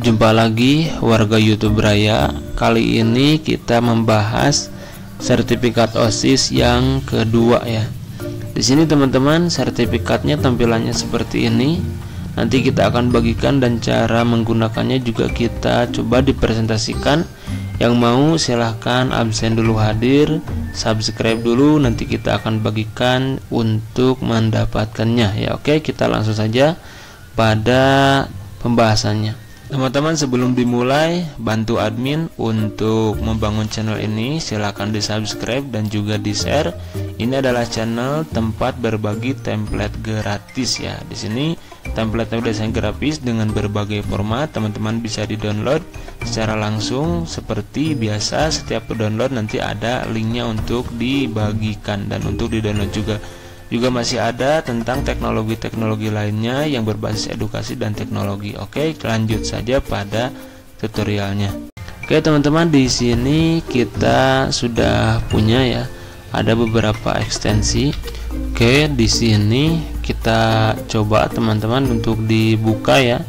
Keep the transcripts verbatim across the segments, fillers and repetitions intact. Jumpa lagi warga YouTube Raya. Kali ini kita membahas sertifikat O S I S yang kedua ya. Di sini teman-teman, sertifikatnya tampilannya seperti ini. Nanti kita akan bagikan dan cara menggunakannya juga kita coba dipresentasikan. Yang mau silahkan absen dulu hadir, subscribe dulu, nanti kita akan bagikan untuk mendapatkannya ya. Oke, kita langsung saja pada pembahasannya. Teman-teman, sebelum dimulai, bantu admin untuk membangun channel ini. Silahkan di subscribe dan juga di share. Ini adalah channel tempat berbagi template gratis ya. Di sini template-template desain grafis dengan berbagai format. Teman-teman bisa di download secara langsung. Seperti biasa, setiap download nanti ada linknya untuk dibagikan dan untuk di download juga. Juga masih ada tentang teknologi-teknologi lainnya yang berbasis edukasi dan teknologi. Oke, lanjut saja pada tutorialnya. Oke teman-teman, di sini kita sudah punya ya, ada beberapa ekstensi. Oke, di sini kita coba teman-teman untuk dibuka ya.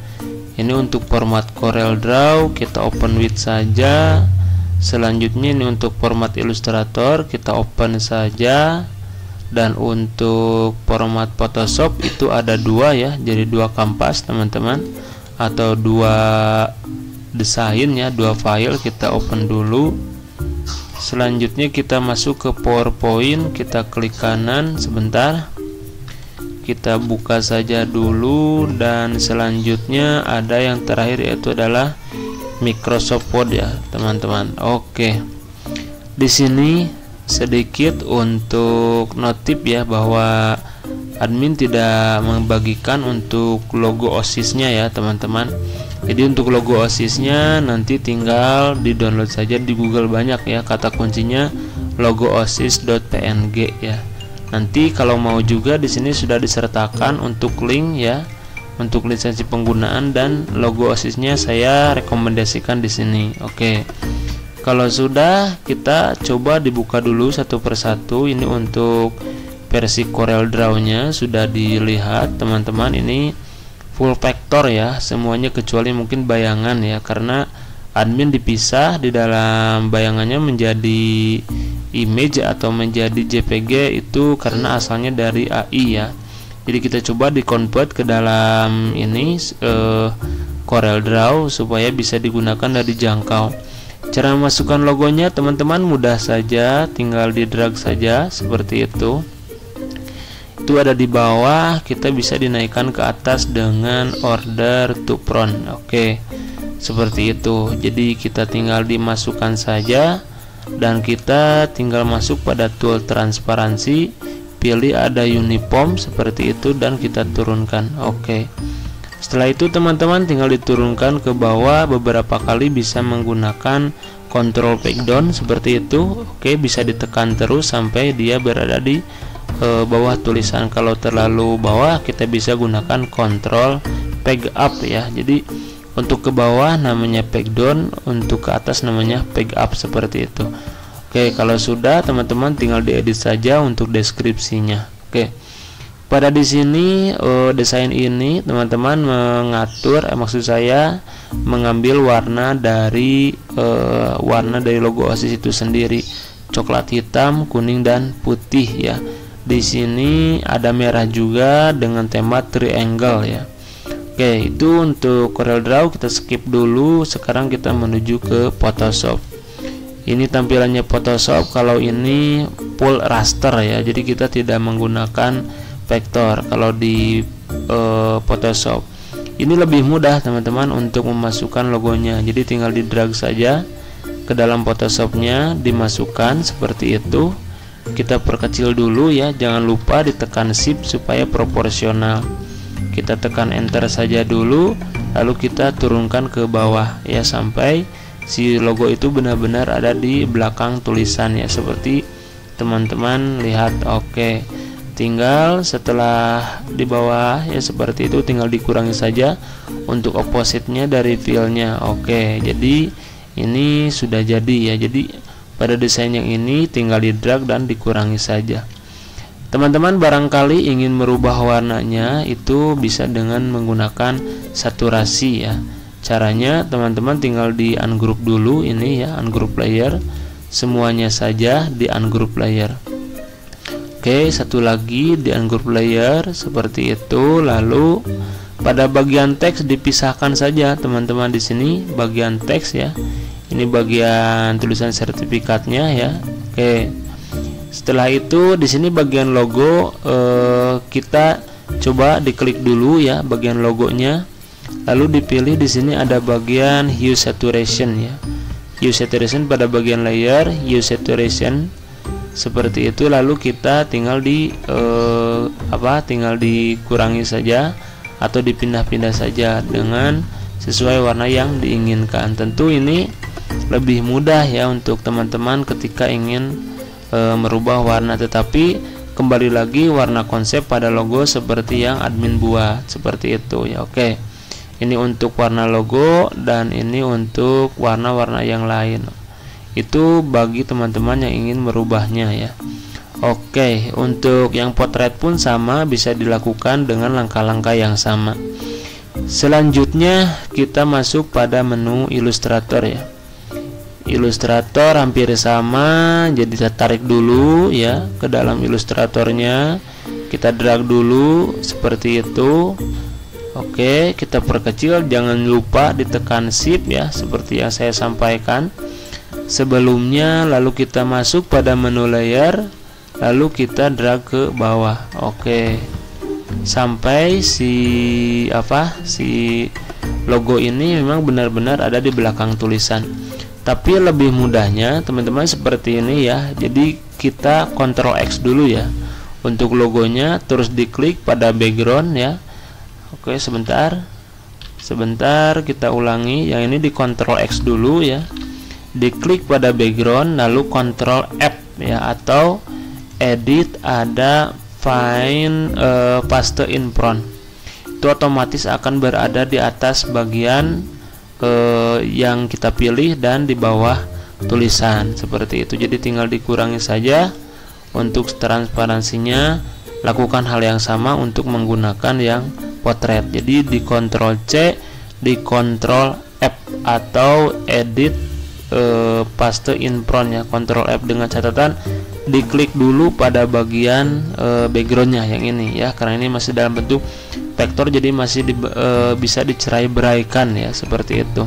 Ini untuk format Corel Draw, kita open with saja. Selanjutnya ini untuk format Illustrator, kita open saja. Dan untuk format Photoshop itu ada dua ya, jadi dua kampas teman-teman, atau dua desain ya, dua file. Kita open dulu. Selanjutnya kita masuk ke PowerPoint, kita klik kanan sebentar, kita buka saja dulu. Dan selanjutnya ada yang terakhir yaitu adalah Microsoft Word ya teman-teman. Oke, di sini sedikit untuk notif ya, bahwa admin tidak membagikan untuk logo O S I S-nya ya teman-teman. Jadi untuk logo O S I S-nya nanti tinggal di download saja di Google, banyak ya kata kuncinya logo O S I S dot P N G ya. Nanti kalau mau juga di sini sudah disertakan untuk link ya, untuk lisensi penggunaan dan logo O S I S-nya saya rekomendasikan di sini. Oke. Kalau sudah, kita coba dibuka dulu satu persatu. Ini untuk versi Corel Draw-nya sudah dilihat teman-teman, ini full vektor ya semuanya, kecuali mungkin bayangan ya, karena admin dipisah di dalam bayangannya menjadi image atau menjadi J P G, itu karena asalnya dari A I ya. Jadi kita coba di convert ke dalam ini eh, Corel Draw supaya bisa digunakan dan dijangkau. Cara masukkan logonya teman-teman mudah saja, tinggal di drag saja seperti itu. Itu ada di bawah, kita bisa dinaikkan ke atas dengan order to front. Oke, seperti itu. Jadi kita tinggal dimasukkan saja dan kita tinggal masuk pada tool transparansi, pilih ada uniform seperti itu dan kita turunkan. Oke. Setelah itu teman-teman tinggal diturunkan ke bawah beberapa kali, bisa menggunakan control page down seperti itu. Oke, bisa ditekan terus sampai dia berada di e, bawah tulisan. Kalau terlalu bawah kita bisa gunakan control page up ya. Jadi untuk ke bawah namanya page down, untuk ke atas namanya page up seperti itu. Oke, kalau sudah teman-teman tinggal diedit saja untuk deskripsinya. Oke. Pada di sini eh, desain ini teman-teman mengatur, eh, maksud saya mengambil warna dari eh, warna dari logo O S I S itu sendiri, coklat, hitam, kuning dan putih ya. Di sini ada merah juga dengan tema triangle ya. Oke, itu untuk Corel Draw kita skip dulu. Sekarang kita menuju ke Photoshop. Ini tampilannya Photoshop. Kalau ini full raster ya, jadi kita tidak menggunakan vektor. Kalau di e, Photoshop ini lebih mudah teman-teman untuk memasukkan logonya, jadi tinggal di drag saja ke dalam Photoshopnya, dimasukkan seperti itu. Kita perkecil dulu ya, jangan lupa ditekan shift supaya proporsional. Kita tekan enter saja dulu, lalu kita turunkan ke bawah ya, sampai si logo itu benar-benar ada di belakang tulisan ya, seperti teman-teman lihat. Oke, tinggal setelah di bawah ya seperti itu, tinggal dikurangi saja untuk opposite-nya dari fill-nya. Oke, jadi ini sudah jadi ya. Jadi pada desain yang ini tinggal di drag dan dikurangi saja. Teman-teman barangkali ingin merubah warnanya itu bisa dengan menggunakan saturasi ya. Caranya teman-teman tinggal di ungroup dulu ini ya, ungroup layer, semuanya saja di ungroup layer. Oke, satu lagi di ungroup layer seperti itu. Lalu pada bagian teks dipisahkan saja teman-teman, di sini bagian teks ya, ini bagian tulisan sertifikatnya ya. Oke, setelah itu di sini bagian logo, eh, kita coba diklik dulu ya bagian logonya. Lalu dipilih di sini ada bagian hue saturation ya. Hue saturation pada bagian layer, hue saturation seperti itu. Lalu kita tinggal di eh, apa? Tinggal dikurangi saja atau dipindah-pindah saja dengan sesuai warna yang diinginkan. Tentu ini lebih mudah ya untuk teman-teman ketika ingin eh, merubah warna, tetapi kembali lagi warna konsep pada logo seperti yang admin buat seperti itu ya. Oke. Ini untuk warna logo dan ini untuk warna-warna yang lain. Itu bagi teman-teman yang ingin merubahnya ya. Oke, untuk yang potret pun sama, bisa dilakukan dengan langkah-langkah yang sama. Selanjutnya kita masuk pada menu Illustrator ya. Illustrator hampir sama, jadi kita tarik dulu ya ke dalam Illustratornya. Kita drag dulu seperti itu. Oke, kita perkecil, jangan lupa ditekan shift ya seperti yang saya sampaikan sebelumnya. Lalu kita masuk pada menu layer, lalu kita drag ke bawah. Oke, sampai si apa si logo ini memang benar-benar ada di belakang tulisan. Tapi lebih mudahnya teman-teman seperti ini ya. Jadi kita Ctrl X dulu ya untuk logonya, terus diklik pada background ya. Oke, sebentar sebentar kita ulangi yang ini, di Ctrl X dulu ya, diklik pada background lalu Ctrl F ya, atau edit ada find uh, paste in front, itu otomatis akan berada di atas bagian uh, yang kita pilih dan di bawah tulisan seperti itu. Jadi tinggal dikurangi saja untuk transparansinya. Lakukan hal yang sama untuk menggunakan yang potret. Jadi di Ctrl C, di Ctrl F atau edit e, paste in front ya, Ctrl F, dengan catatan diklik dulu pada bagian e, backgroundnya yang ini ya, karena ini masih dalam bentuk vektor jadi masih di, e, bisa dicerai beraikan ya seperti itu.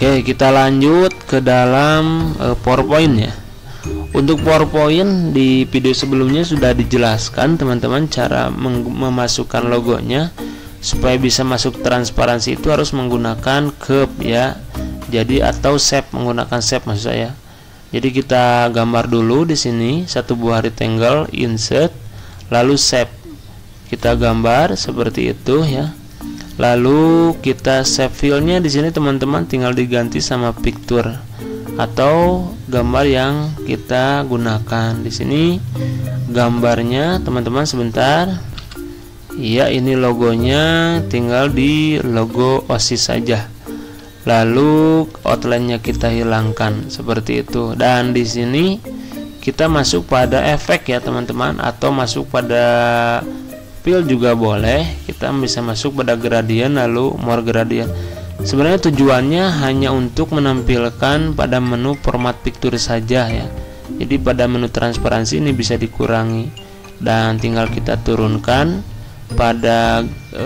Oke, kita lanjut ke dalam e, PowerPoint ya. Untuk PowerPoint di video sebelumnya sudah dijelaskan teman-teman cara memasukkan logonya. Supaya bisa masuk transparansi itu harus menggunakan curve ya. Jadi atau shape, menggunakan shape maksud saya. Jadi kita gambar dulu di sini satu buah rectangle, insert, lalu shape. Kita gambar seperti itu ya. Lalu kita shape fill-nya di sini teman-teman tinggal diganti sama picture atau gambar yang kita gunakan. Di sini gambarnya teman-teman sebentar ya, ini logonya tinggal di logo OSIS saja, lalu outline-nya kita hilangkan seperti itu. Dan di sini kita masuk pada efek ya teman-teman, atau masuk pada fill juga boleh. Kita bisa masuk pada gradient lalu more gradient. Sebenarnya tujuannya hanya untuk menampilkan pada menu format picture saja ya. Jadi pada menu transparansi ini bisa dikurangi dan tinggal kita turunkan pada e,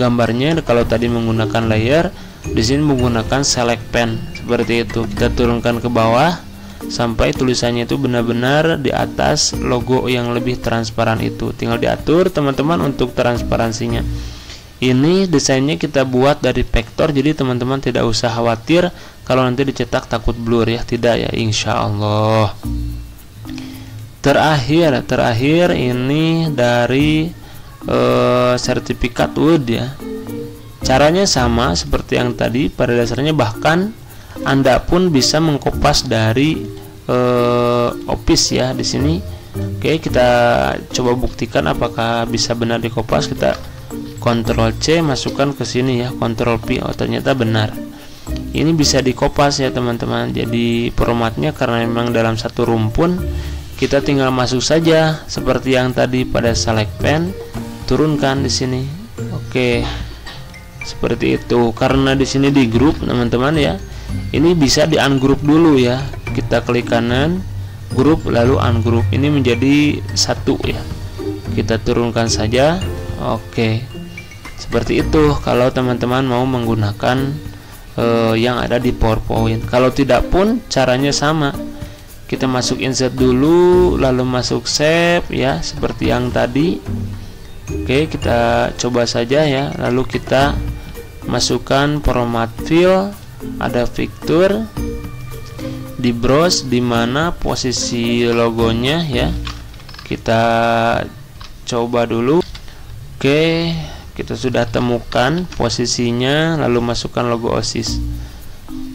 gambarnya. Kalau tadi menggunakan layer, di sini menggunakan select pen seperti itu. Kita turunkan ke bawah sampai tulisannya itu benar-benar di atas logo yang lebih transparan itu. Tinggal diatur teman-teman untuk transparansinya. Ini desainnya kita buat dari vektor, jadi teman-teman tidak usah khawatir kalau nanti dicetak takut blur ya, tidak ya, insya Allah. Terakhir, terakhir ini dari e, sertifikat Word ya. Caranya sama seperti yang tadi pada dasarnya, bahkan Anda pun bisa mengkopas dari e, Office ya di sini. Oke, kita coba buktikan apakah bisa benar dikopas. Kita Ctrl C, masukkan ke sini ya, Ctrl P. Oh, ternyata benar. Ini bisa dikopas ya teman-teman. Jadi formatnya karena memang dalam satu rumpun, kita tinggal masuk saja seperti yang tadi pada select pen, turunkan di sini. Oke. seperti itu. Karena di sini di grup teman-teman ya, ini bisa di ungroup dulu ya, kita klik kanan grup lalu ungroup, ini menjadi satu ya, kita turunkan saja. Oke, seperti itu kalau teman-teman mau menggunakan eh, yang ada di PowerPoint. Kalau tidak pun caranya sama, kita masuk insert dulu lalu masuk shape ya, seperti yang tadi. Oke, kita coba saja ya, lalu kita masukkan format fill, ada picture, di browse dimana posisi logonya ya, kita coba dulu. Oke, kita sudah temukan posisinya, lalu masukkan logo OSIS,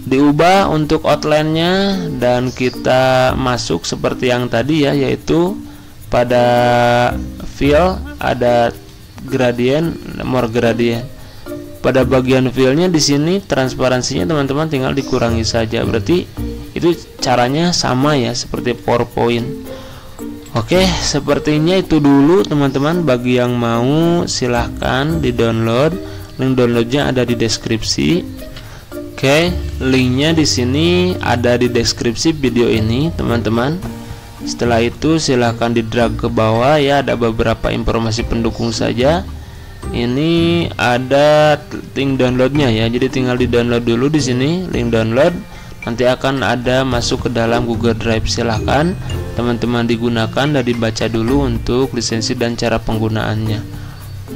diubah untuk outline-nya dan kita masuk seperti yang tadi ya, yaitu pada fill ada gradient, more gradient. Pada bagian fill-nya di sini transparansinya teman-teman tinggal dikurangi saja. Berarti itu caranya sama ya seperti PowerPoint. Oke, sepertinya itu dulu teman-teman, bagi yang mau silahkan di-download. Link downloadnya ada di deskripsi. Oke, linknya di sini ada di deskripsi video ini teman-teman. Setelah itu silahkan di drag ke bawah ya, ada beberapa informasi pendukung saja. Ini ada link downloadnya ya, jadi tinggal di download dulu di sini link download. Nanti akan ada masuk ke dalam Google Drive, silahkan teman-teman digunakan dan dibaca dulu untuk lisensi dan cara penggunaannya.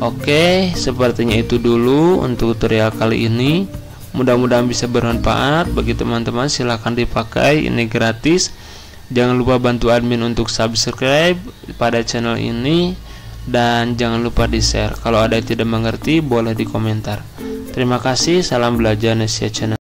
Oke, sepertinya itu dulu untuk tutorial kali ini. Mudah-mudahan bisa bermanfaat bagi teman-teman, silahkan dipakai, ini gratis. Jangan lupa bantu admin untuk subscribe pada channel ini dan jangan lupa di share. Kalau ada yang tidak mengerti boleh di komentar. Terima kasih, salam Belajarnesia Channel.